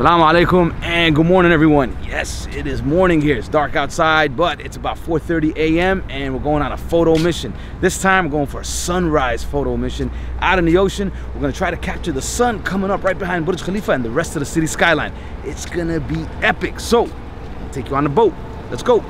Assalamu alaikum and good morning everyone. Yes, it is morning here. It's dark outside, but it's about 4:30 a.m. and we're going on a photo mission. This time we're going for a sunrise photo mission out in the ocean. We're gonna try to capture the sun coming up right behind Burj Khalifa and the rest of the city skyline. It's gonna be epic. So, I'll take you on the boat. Let's go.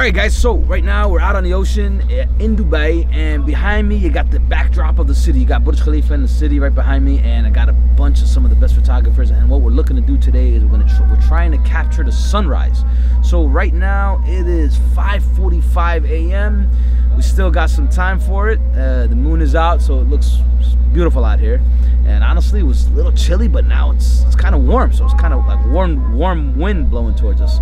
Alright guys, so right now we're out on the ocean in Dubai, and behind me you got the backdrop of the city. You got Burj Khalifa in the city right behind me, and I got a bunch of some of the best photographers, and what we're looking to do today is we're trying to capture the sunrise. So right now it is 5:45 a.m. We still got some time for it. The moon is out, so it looks beautiful out here, and honestly it was a little chilly, but now it's kind of warm, so it's kind of like warm wind blowing towards us.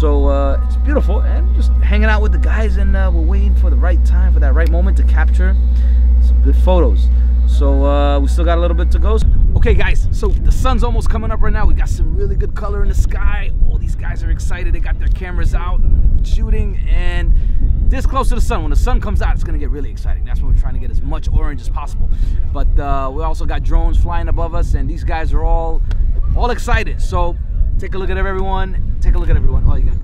So it's beautiful, and just hanging out with the guys, and we're waiting for the right time, for that right moment to capture some good photos. So we still got a little bit to go. Okay guys, so the sun's almost coming up right now. We got some really good color in the sky. All these guys are excited. They got their cameras out shooting, and this close to the sun, when the sun comes out, it's gonna get really exciting. That's when we're trying to get as much orange as possible. But we also got drones flying above us, and these guys are all excited. So take a look at everyone. Take a look at everyone. Oh, you got.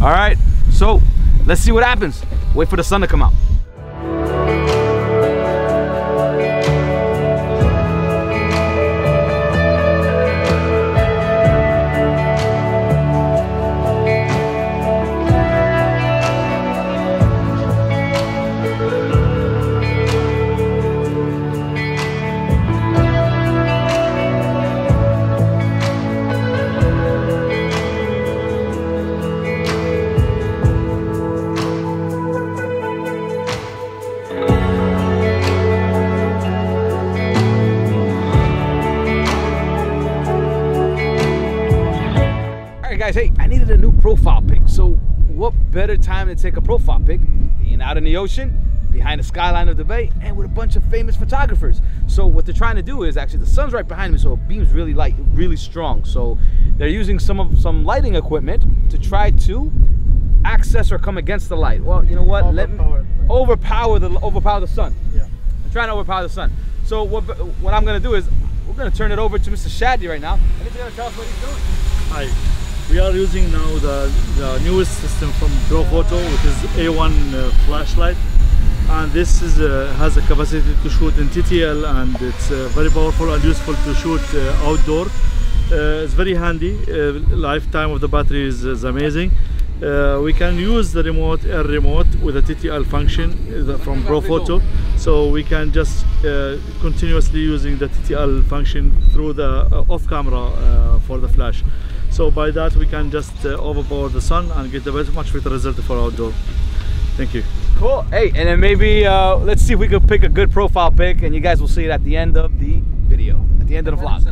All right, so let's see what happens. Wait for the sun to come out. Hey, I needed a new profile pic, so what better time to take a profile pic being out in the ocean behind the skyline of Dubai and with a bunch of famous photographers. So what they're trying to do is, actually the sun's right behind me, so it beams really light, really strong, so they're using some lighting equipment to try to access or come against the light. Well, you know what, overpower the sun. Yeah, I'm trying to overpower the sun. So what I'm going to do is we're going to turn it over to Mr. Shadi right now, and he's going to tell us what he's doing. Hi. We are using now the newest system from Profoto, which is A1 flashlight, and this is, has a capacity to shoot in TTL, and it's very powerful and useful to shoot outdoor. It's very handy. Lifetime of the battery is amazing. We can use the remote, air remote, with a TTL function from Profoto, so we can just continuously using the TTL function through the off camera for the flash. So by that we can just overpower the sun and get a very much better result for outdoor. Thank you. Cool. Hey, and then maybe let's see if we could pick a good profile pic, and you guys will see it at the end of the video, at the end of the vlog.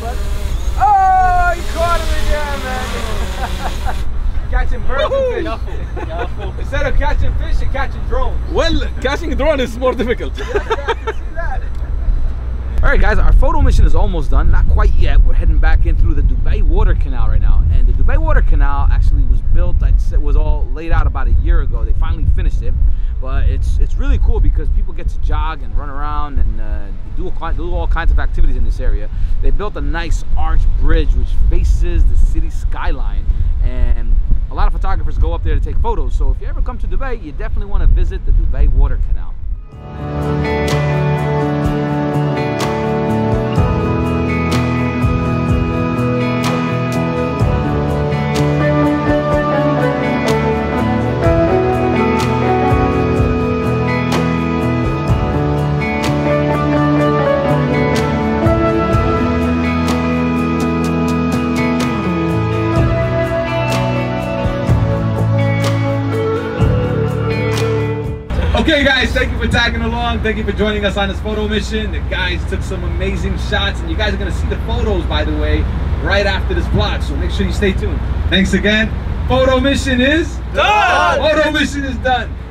look. Oh, he caught him again, man. Catching birds and fish. Careful, careful. Instead of catching fish, you're catching drones. Well, catching drone is more difficult. Alright guys, our photo mission is almost done, not quite yet. We're heading back in through the Dubai Water Canal right now. And the Dubai Water Canal actually was built, it was all laid out about a year ago. They finally finished it. But it's really cool because people get to jog and run around and do all kinds of activities in this area. They built a nice arch bridge which faces the city skyline. And a lot of photographers go up there to take photos. So if you ever come to Dubai, you definitely want to visit the Dubai Water Canal. Okay guys, thank you for tagging along. Thank you for joining us on this photo mission. The guys took some amazing shots and you guys are gonna see the photos, by the way, right after this vlog, so make sure you stay tuned. Thanks again. Photo mission is done! Photo mission is done.